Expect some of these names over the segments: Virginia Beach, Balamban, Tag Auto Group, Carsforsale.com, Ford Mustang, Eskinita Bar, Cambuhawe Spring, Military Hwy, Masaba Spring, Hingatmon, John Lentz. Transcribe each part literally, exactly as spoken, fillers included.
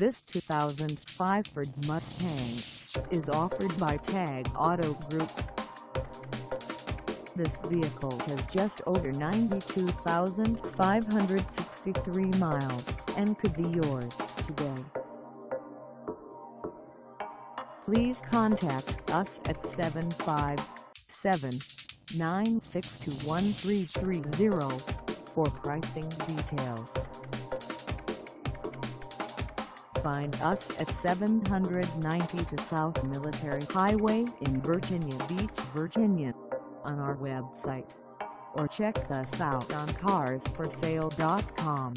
This two thousand five Ford Mustang is offered by Tag Auto Group. This vehicle has just over ninety-two thousand five hundred sixty-three miles and could be yours today. Please contact us at seven five seven, nine six two, one three three zero for pricing details. Find us at seven ninety-two South Military Highway in Virginia Beach, Virginia, on our website, or check us out on cars for sale dot com.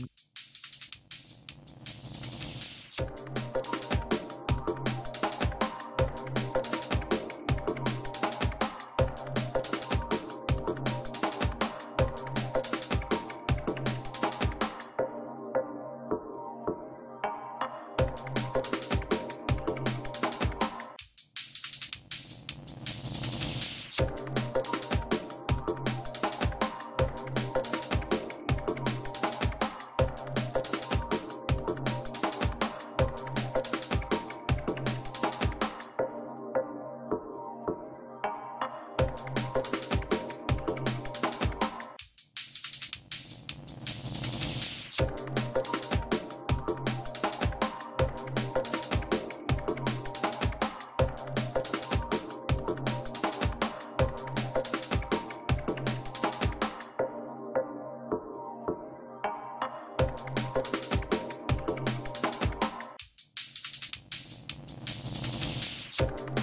We'll be right back.